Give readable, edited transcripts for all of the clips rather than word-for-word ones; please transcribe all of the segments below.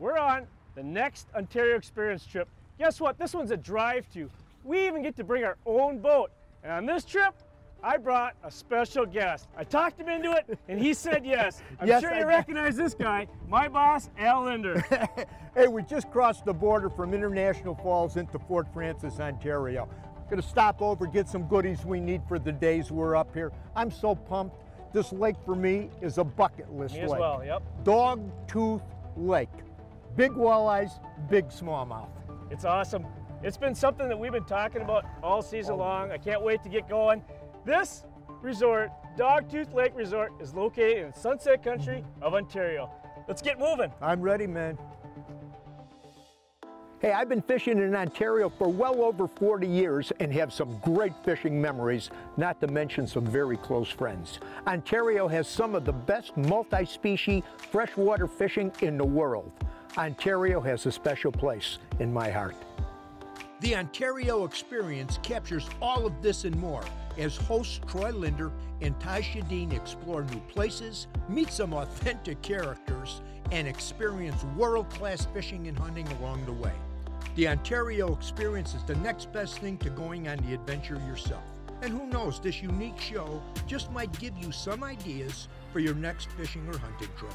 We're on the next Ontario Experience trip. Guess what? This one's a drive to. We even get to bring our own boat. And on this trip, I brought a special guest. I talked him into it, and he said yes. I'm sure you recognize this guy, my boss, Al Lindner. Hey, we just crossed the border from International Falls into Fort Frances, Ontario. Gonna stop over, get some goodies we need for the days we're up here. I'm so pumped. This lake for me is a bucket list lake. Me as well, yep. Dogtooth Lake. Big walleyes, big smallmouth. It's awesome. It's been something that we've been talking about all season long. I can't wait to get going. This resort, Dogtooth Lake Resort, is located in the Sunset Country of Ontario. Let's get moving. I'm ready, man. Hey, I've been fishing in Ontario for well over 40 years and have some great fishing memories, not to mention some very close friends. Ontario has some of the best multi-species freshwater fishing in the world. Ontario has a special place in my heart. The Ontario Experience captures all of this and more as hosts Troy Lindner and Ty Sjodin explore new places, meet some authentic characters, and experience world-class fishing and hunting along the way. The Ontario Experience is the next best thing to going on the adventure yourself. And who knows, this unique show just might give you some ideas for your next fishing or hunting trip.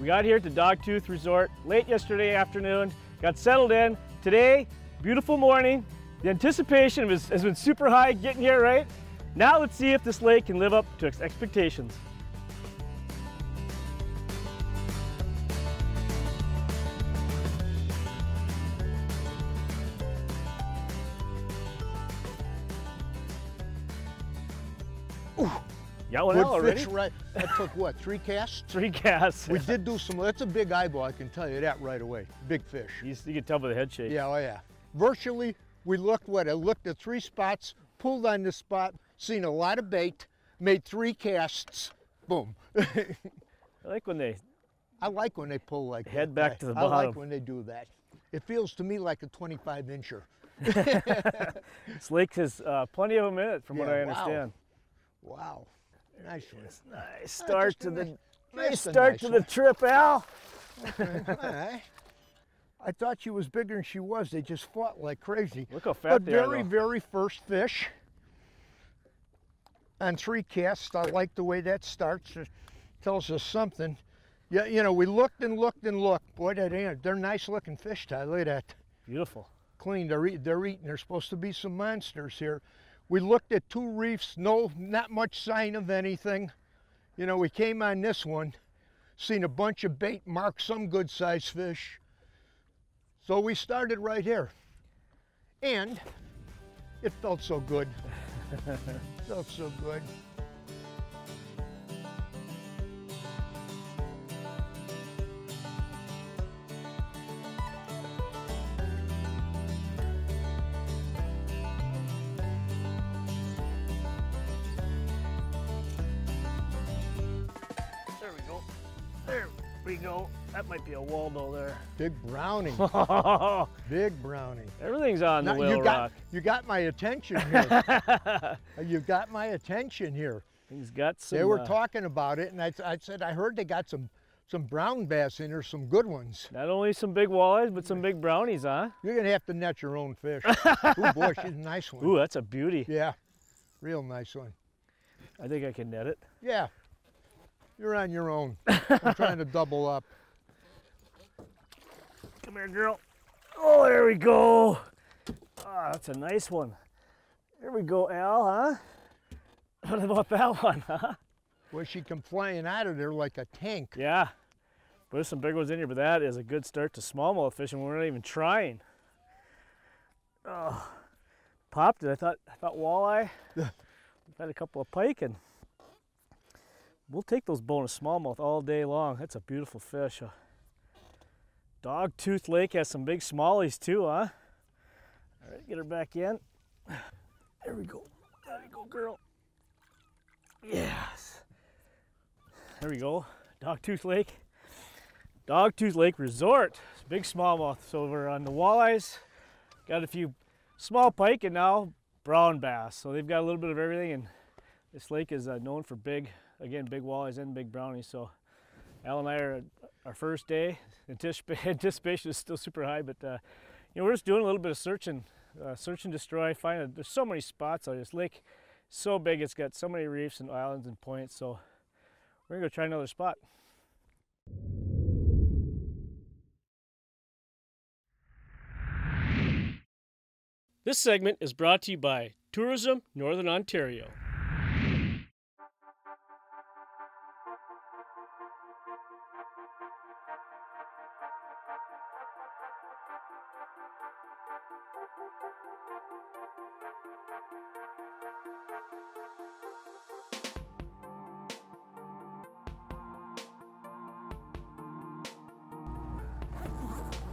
We got here to Dogtooth Resort late yesterday afternoon, got settled in. Today, beautiful morning. The anticipation has been super high getting here, right? Now let's see if this lake can live up to its expectations. Ooh. Got one out already? Right. That took what, 3 casts? 3 casts. We did do some, that's a big eyeball, I can tell you that right away. Big fish. You can tell by the head shape. Yeah, oh yeah. Virtually, we looked what, I looked at 3 spots, pulled on this spot, seen a lot of bait, made 3 casts, boom. I like when they pull like that. Head back to the bottom. I like when they do that. It feels to me like a 25-incher. This lake has plenty of them in it, from what I understand. Wow. Nice one. Nice start to the trip, Al. Okay. All right. I thought she was bigger than she was. They just fought like crazy. Look how fat they are. But very first fish on 3 casts. I like the way that starts. It tells us something. Yeah, you know, we looked and looked and looked. Boy, they're nice looking fish, Ty. Look at that. Beautiful. Clean. They're eating. There's supposed to be some monsters here. We looked at 2 reefs, not much sign of anything. You know, we came on this one, seen a bunch of bait marks, some good-sized fish. So we started right here. And it felt so good. It felt so good. Go. That might be a Waldo there. Big brownie. Big brownie. Everything's on the whale rock. You got my attention here. You got my attention here. He's got some. They were talking about it, and I said, I heard they got some brown bass in there, some good ones. Not only some big walleyes, but some big brownies, huh? You're gonna have to net your own fish. Ooh, boy, she's a nice one. Ooh, that's a beauty. Yeah, real nice one. I think I can net it. Yeah. You're on your own. I'm trying to double up. Come here, girl. Oh, there we go. Oh, that's a nice one. There we go, Al, huh? What about that one, huh? Well, she come flying out of there like a tank. Yeah. But there's some big ones in here, but that is a good start to smallmouth fishing. We're not even trying. Oh, popped it. I thought walleye. We've had a couple of pike and we'll take those bonus smallmouth all day long. That's a beautiful fish. Dogtooth Lake has some big smallies too, huh? All right, get her back in. There we go. There we go, girl. Yes. There we go. Dogtooth Lake. Dogtooth Lake Resort. Big smallmouth over on the walleyes. Got a few small pike and now brown bass. So they've got a little bit of everything, and this lake is known for big, again, big walleyes and big brownies. So Al and I are our first day. Anticipation is still super high, but you know, we're just doing a little bit of searching, search and destroy. There's so many spots on this lake. So big, it's got so many reefs and islands and points. So we're gonna go try another spot. This segment is brought to you by Tourism Northern Ontario.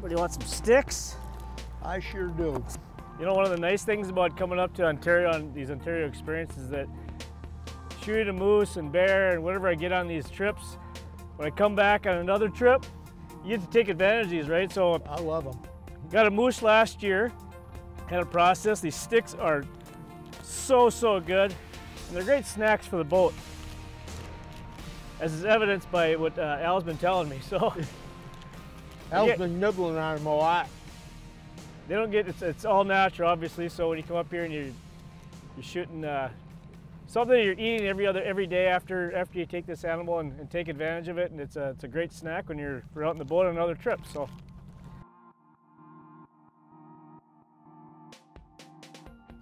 What, do you want some sticks? I sure do. You know, one of the nice things about coming up to Ontario on these Ontario Experiences is that shooting a moose and bear and whatever I get on these trips, when I come back on another trip, you get to take advantage of these, right? So I love them. Got a moose last year, had a process. These sticks are so good, and they're great snacks for the boat, as is evidenced by what Al's been telling me. So Al's been nibbling on them a lot. They don't get, it's all natural, obviously. So when you come up here and you're shooting something you're eating every day after you take this animal and take advantage of it, and it's a great snack when you're out in the boat on another trip. So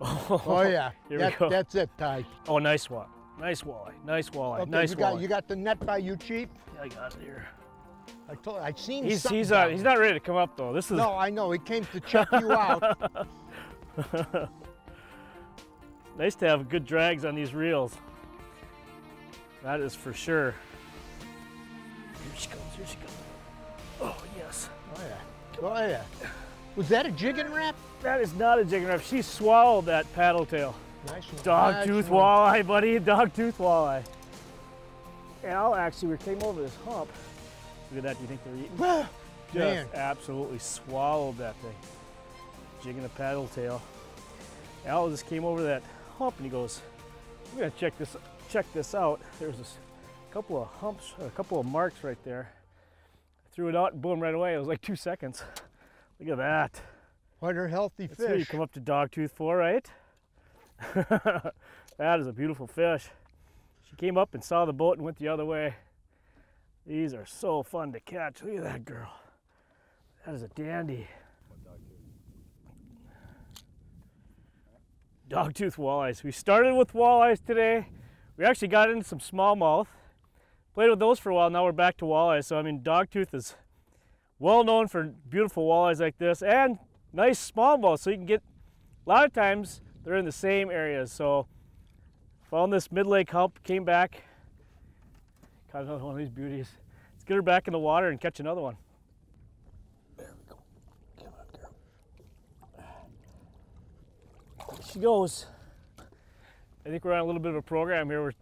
oh yeah, here we go. That's it, Ty. Oh, nice one, nice walleye, nice walleye, okay, nice walleye. You got the net by you, Chief? Yeah, I got it here. I've seen something. He's not ready to come up though. This is. No, I know. He came to check you out. Nice to have good drags on these reels. That is for sure. Here she comes. Here she comes. Oh yes. Oh yeah. Oh yeah. Was that a jigging wrap? That is not a jigging wrap. She swallowed that paddle tail. Nice one. Dogtooth walleye, buddy. Dogtooth walleye. Al actually came over this hump. Look at that, do you think they're eating? Well, just absolutely swallowed that thing. Jigging a paddle tail. Al just came over that hump and he goes, "We're gonna check this out." There's a couple of humps, a couple of marks right there. I threw it out and boom, right away. It was like 2 seconds. Look at that. What a healthy fish. That's what you come up to Dogtooth for, right? That is a beautiful fish. She came up and saw the boat and went the other way. These are so fun to catch. Look at that girl. That is a dandy. Dogtooth walleyes. We started with walleyes today. We actually got into some smallmouth. Played with those for a while. Now we're back to walleyes. So I mean, Dogtooth is well known for beautiful walleyes like this and nice smallmouth. So you can get, a lot of times they're in the same areas. So found this mid-lake hump, came back, another one of these beauties. Let's get her back in the water and catch another one. There we go. Come on, girl. There she goes. I think we're on a little bit of a program here. We're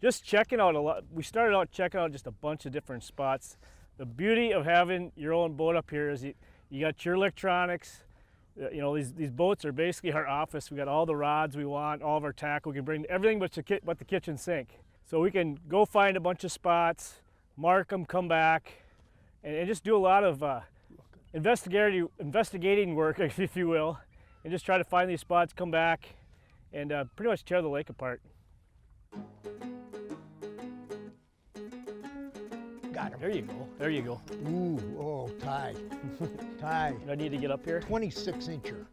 just checking out a lot. We started out checking out just a bunch of different spots. The beauty of having your own boat up here is you got your electronics. You know, these boats are basically our office. We got all the rods we want, all of our tackle. We can bring everything but the kitchen sink. So we can go find a bunch of spots, mark them, come back, and just do a lot of investigating work, if you will, and just try to find these spots, come back, and pretty much tear the lake apart. Got him. There you go. There you go. Ooh, oh, Ty. Ty. Do I need to get up here? 26-incher.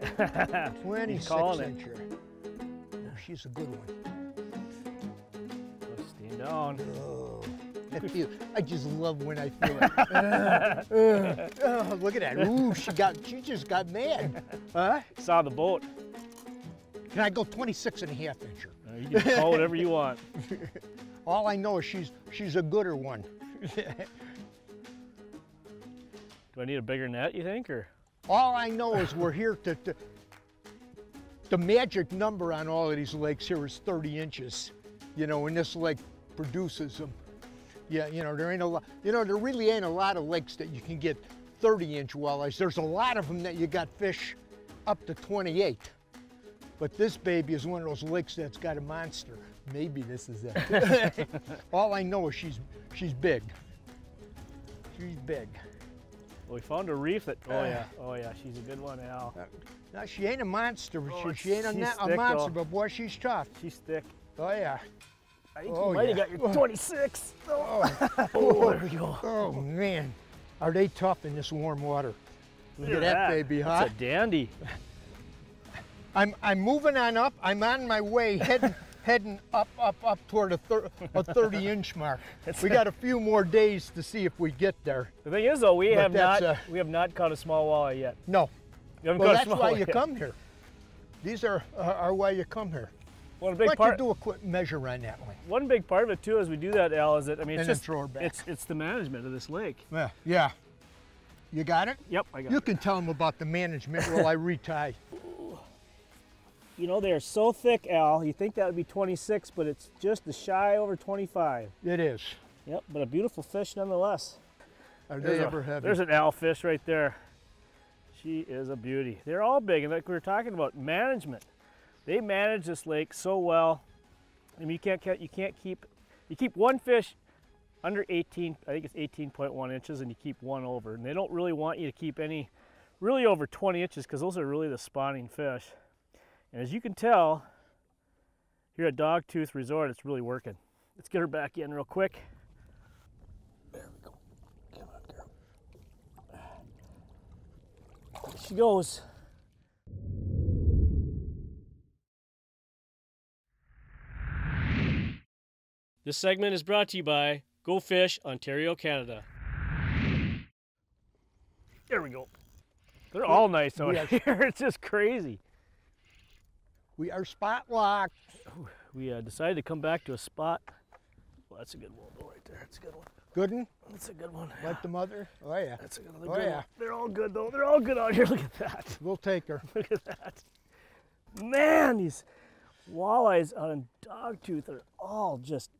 26-incher. Oh, she's a good one. Down. Oh, I just love when I feel it. Oh, look at that. Ooh, she just got mad. Huh? Saw the boat. Can I go 26½-incher? You can call whatever you want. All I know is she's a gooder one. Do I need a bigger net, you think, or? All I know is we're here to the magic number on all of these lakes here is 30 inches. You know, and this lake produces them. Yeah, you know, there ain't a lot, you know, there really ain't a lot of lakes that you can get 30-inch walleyes. There's a lot of them that you got fish up to 28. But this baby is one of those lakes that's got a monster. Maybe this is it. All I know is she's big. She's big. Well, we found a reef that, oh yeah, she's a good one, Al. No, she ain't a monster. Oh, she ain't a monster, though. But boy, she's tough. She's thick. Oh yeah. I think you might have got your 26. Oh, there we go. Oh man, are they tough in this warm water? Look at that baby, huh? That's a dandy. I'm moving on up. I'm on my way, heading up toward a 30-inch mark. We got a few more days to see if we get there. The thing is, though, we have not caught a small walleye yet. No. Well, that's why you come here. These are why you come here. Well, a big part, do a quick measure on that one. One big part of it too, as we do that, Al, is that it's the management of this lake. Yeah. Yeah. You got it? Yep, I got it. You can tell them about the management while I retie. You know, they are so thick, Al. You think that would be 26, but it's just a shy over 25. It is. Yep, but a beautiful fish nonetheless. Are they ever heavy? There's an Al fish right there. She is a beauty. They're all big, and like we were talking about, management. They manage this lake so well. I mean, you keep one fish under 18. I think it's 18.1 inches, and you keep one over. And they don't really want you to keep any really over 20 inches because those are really the spawning fish. And as you can tell, here at Dogtooth Resort, it's really working. Let's get her back in real quick. There we go. Come on, girl. There she goes. This segment is brought to you by Go Fish Ontario, Canada. There we go. They're all nice out here. It's just crazy. We are spot locked. We decided to come back to a spot. Well, that's a good one though, right there. That's a good one. Good one? That's a good one. Yeah. Like the mother? Oh yeah. That's a good one. Oh yeah. They're all good though. They're all good out here. Look at that. We'll take her. Look at that. Man, these walleyes on Dogtooth are all just.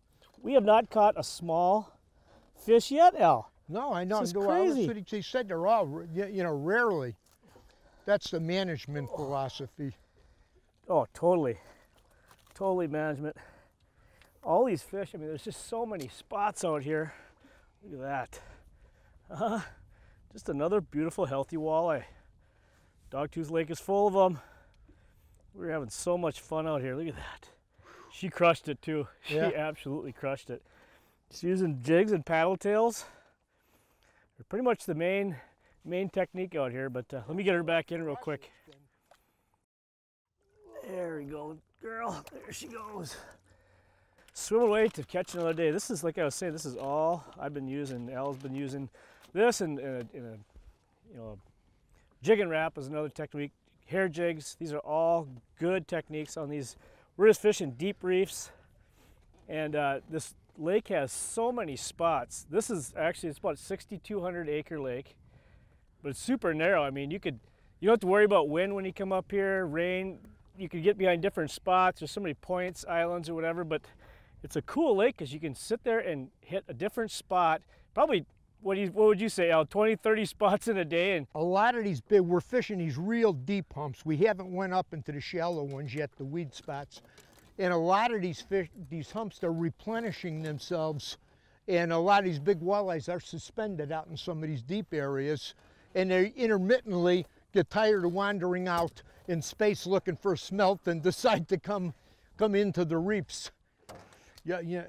We have not caught a small fish yet, Al. No, I know. This is crazy. She said they're all, you know, rarely. That's the management philosophy. Oh, totally. Totally management. All these fish, I mean, there's just so many spots out here. Look at that. Just another beautiful, healthy walleye. Dogtooth Lake is full of them. We're having so much fun out here. Look at that. She crushed it too. She absolutely crushed it. She's using jigs and paddle tails. They're pretty much the main technique out here, but let me get her back in real quick. There we go, girl. There she goes. Swim away to catch another day. This is, like I was saying, this is all I've been using. Al's been using this and you know, jig and wrap is another technique. Hair jigs. These are all good techniques on these. We're just fishing deep reefs, and this lake has so many spots. This is actually, it's about a 6,200 acre lake, but it's super narrow. I mean, you don't have to worry about wind when you come up here, rain. You can get behind different spots. There's so many points, islands, or whatever, but it's a cool lake because you can sit there and hit a different spot. Probably, what would you say, Al, 20, 30 spots in a day? And a lot of these big, we're fishing these real deep humps. We haven't went up into the shallow ones yet, the weed spots. And a lot of these fish, these humps, they're replenishing themselves. And a lot of these big walleyes are suspended out in some of these deep areas. And they intermittently get tired of wandering out in space looking for a smelt and decide to come into the reefs. You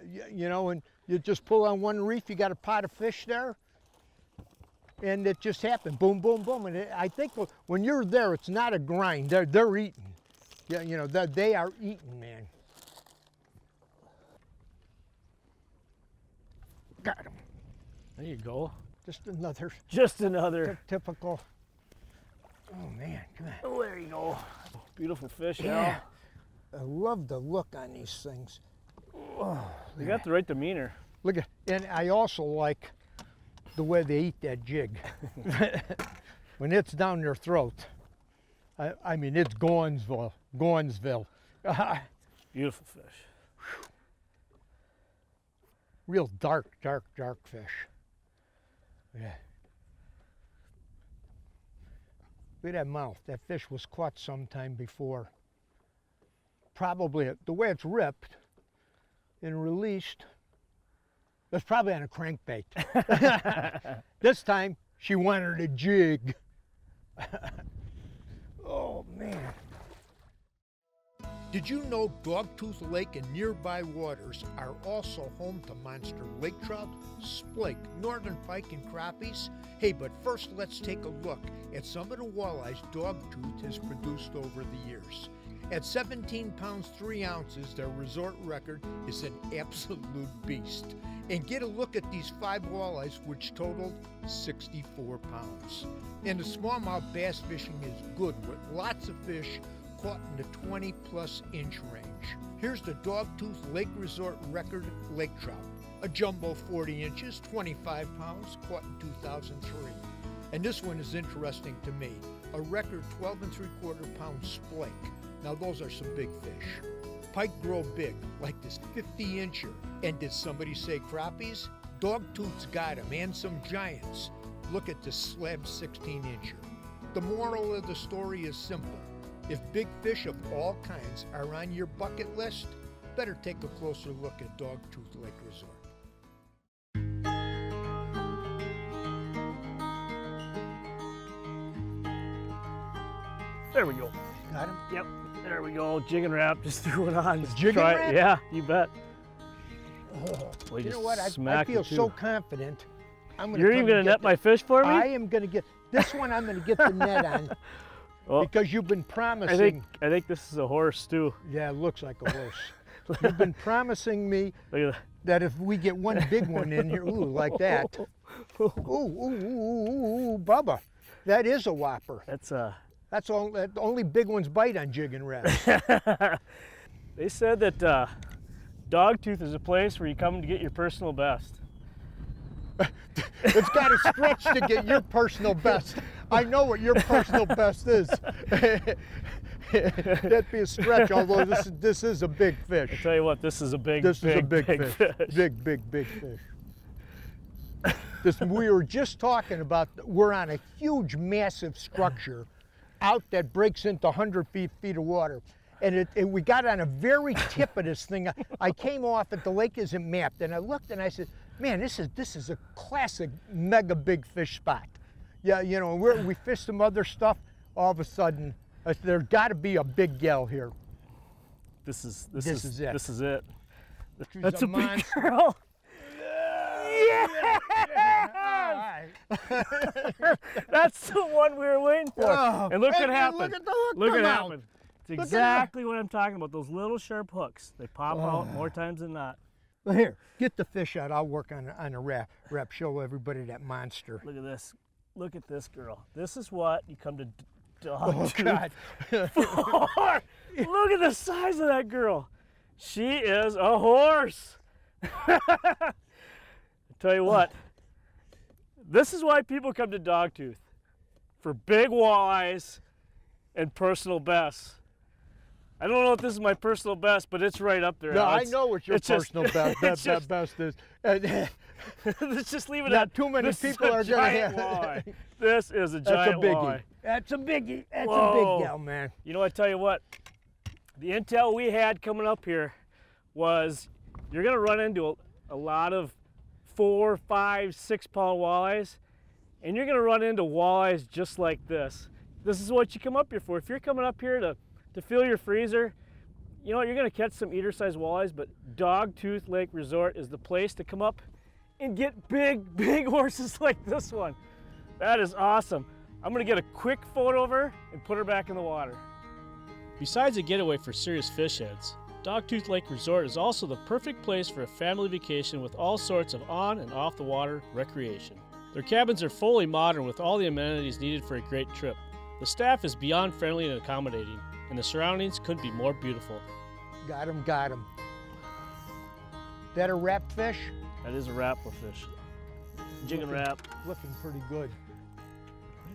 know, and you just pull on one reef, you got a pot of fish there, and it just happened. Boom, boom, boom. And I think when you're there, it's not a grind. They're eating. Yeah, you know, they are eating, man. Got him. There you go. Just another. Typical. Oh man, come on. Oh, there you go. Beautiful fish, yeah. Al. I love the look on these things. Oh, they got the right demeanor. Look at, and I also like the way they eat that jig. When it's down their throat. I mean, it's Gornsville. Beautiful fish. real dark fish. Yeah. Look at that mouth. That fish was caught sometime before. Probably, the way it's ripped and released, that's probably on a crankbait. This time, she wanted a jig. Oh, man. Did you know Dogtooth Lake and nearby waters are also home to monster lake trout, splake, northern pike, and crappies? Hey, but first let's take a look at some of the walleyes Dogtooth has produced over the years. At 17 pounds, 3 ounces, their resort record is an absolute beast. And get a look at these 5 walleyes, which totaled 64 pounds. And the smallmouth bass fishing is good, with lots of fish caught in the 20-plus-inch range. Here's the Dogtooth Lake Resort record lake trout, a jumbo 40 inches, 25 pounds, caught in 2003. And this one is interesting to me, a record 12¾ pound splake. Now those are some big fish. Pike grow big, like this 50-incher. And did somebody say crappies? Dogtooth's got them, and some giants. Look at this slab 16-incher. The moral of the story is simple. If big fish of all kinds are on your bucket list, better take a closer look at Dogtooth Lake Resort. There we go. Got him? Yep. There we go. Jig and wrap. Just threw it on. Just jig try and wrap? Yeah, you bet. Oh, well, you know what? I feel so confident. You're even going to net my fish for me? I am going to get this one. I'm going to get the net on. Well, because you've been promising. I think this is a horse too. Yeah, it looks like a horse. You've been promising me that if we get one big one in here, ooh, like that. Ooh, Bubba, that is a whopper. That's all. That only big ones bite on jig and wrap. They said that Dogtooth is a place where you come to get your personal best. It's got to stretch to get your personal best. I know what your personal best is. That'd be a stretch, although this is a big fish. I'll tell you what, this is a big, big fish. Big fish. We were just talking about, we're on a huge, massive structure out that breaks into 100 feet of water. And we got on a very tip of this thing. I came off it, the lake isn't mapped, and I looked and I said, man, this is a classic mega big fish spot. Yeah, you know, we fished some other stuff. All of a sudden, there's got to be a big gal here. This is it. This is it. She's That's a big girl. Yeah. All right. That's the one we were waiting for. Oh, and look what happened. Look at the hook. Look what happened. It's exactly what I'm talking about. Those little sharp hooks. They pop out more times than not. Well, here, get the fish out. I'll work on a wrap. Show everybody that monster. Look at this. Look at this girl. This is what you come to Dogtooth for. Look at the size of that girl. She is a horse. I tell you what, this is why people come to Dogtooth, for big walleyes and personal bests. I don't know if this is my personal best, but it's right up there. No, I know what your personal best is. Let's just leave it at that. Not too many people are going to have. This is a giant walleye. That's a biggie. That's a big gal, man. You know, I tell you what, the intel we had coming up here was you're going to run into a lot of 4, 5, 6 pound walleyes, and you're going to run into walleyes just like this. This is what you come up here for. If you're coming up here to fill your freezer, you know, you're gonna catch some eater-sized walleyes, but Dogtooth Lake Resort is the place to come up and get big, big horses like this one. That is awesome. I'm gonna get a quick photo of her and put her back in the water. Besides a getaway for serious fish heads, Dogtooth Lake Resort is also the perfect place for a family vacation with all sorts of on and off the water recreation. Their cabins are fully modern with all the amenities needed for a great trip. The staff is beyond friendly and accommodating, and the surroundings couldn't be more beautiful. Got him, got him. That a wrap fish? That is a wrapper fish. Jig and wrap. Looking pretty good.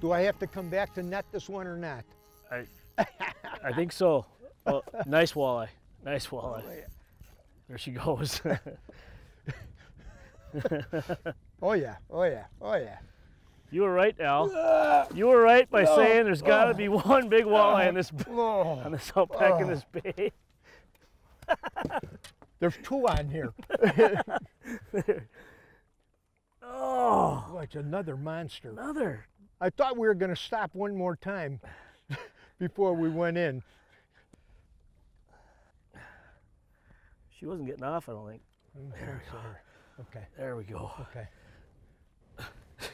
Do I have to come back to net this one or not? I think so. Well, nice walleye. Nice walleye. There she goes. Oh yeah, oh yeah, oh yeah. You were right, Al. You were right by saying there's got to be one big walleye on this outback in this bay. There's two on here. Oh, it's another monster. Another. I thought we were going to stop one more time before we went in. She wasn't getting off, I don't think. There we go. Okay. There we go. Okay.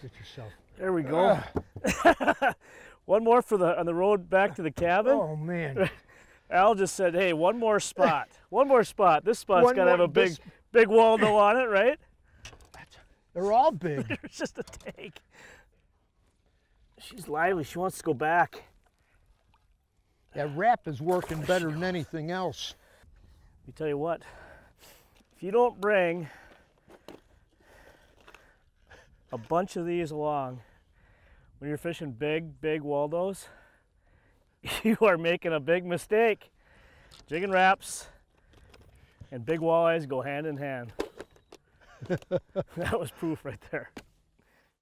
Get yourself. There we go. One more for the on the road back to the cabin. Oh man. Al just said, "Hey, one more spot. One more spot. This spot's got to have a big, big waldo on it, right?" They're all big. There's just a tank. She's lively. She wants to go back. That wrap is working better than anything else. Let me tell you what. If you don't bring a bunch of these along, when you're fishing big, big waldos, you are making a big mistake. Jig and wraps and big walleyes go hand in hand. That was proof right there.